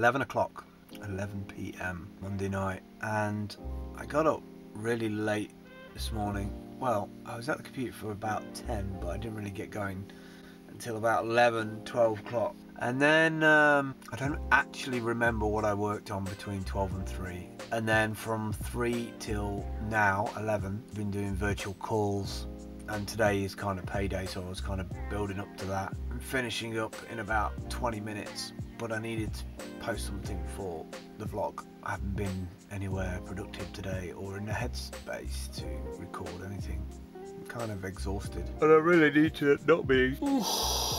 11 o'clock, 11 p.m. Monday night, and I got up really late this morning. Well, I was at the computer for about 10, but I didn't really get going until about 11, 12 o'clock. And then I don't actually remember what I worked on between 12 and 3. And then from 3 till now, 11, I've been doing virtual calls. And today is kind of payday, so I was kind of building up to that. I'm finishing up in about 20 minutes, but I needed to post something for the vlog. I haven't been anywhere productive today or in the headspace to record anything. I'm kind of exhausted. And I really need to not be.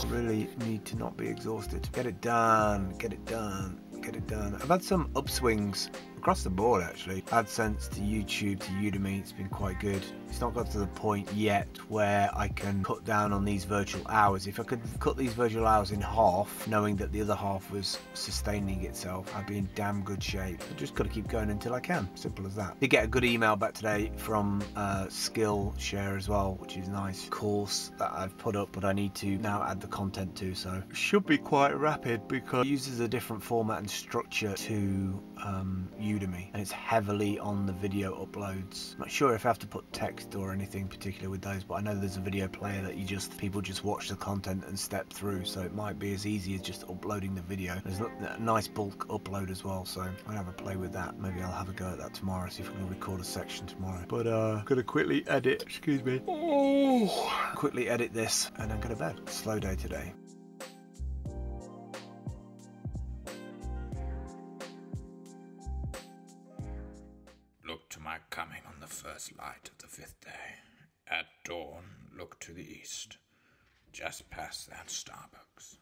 Really need to not be exhausted. Get it done, get it done, get it done. I've had some upswings across the board actually. AdSense to YouTube to Udemy, it's been quite good. It's not got to the point yet where I can cut down on these virtual hours. If I could cut these virtual hours in half, knowing that the other half was sustaining itself, I'd be in damn good shape. I just got to keep going until I can, simple as that. Did get a good email back today from Skillshare as well, which is nice. Course that I've put up, but I need to now add the content to, so should be quite rapid because it uses a different format and structure to Udemy, and it's heavily on the video uploads. I'm not sure if I have to put text or anything particular with those, but I know there's a video player that people just watch the content and step through, so it might be as easy as just uploading the video. There's a nice bulk upload as well, so I'm gonna have a play with that. Maybe I'll have a go at that tomorrow, see if I can record a section tomorrow. But gonna quickly edit, excuse me, quickly edit this and then go to bed. Slow day today. Coming on the first light of the fifth day. At dawn, look to the east. Just past that Starbucks.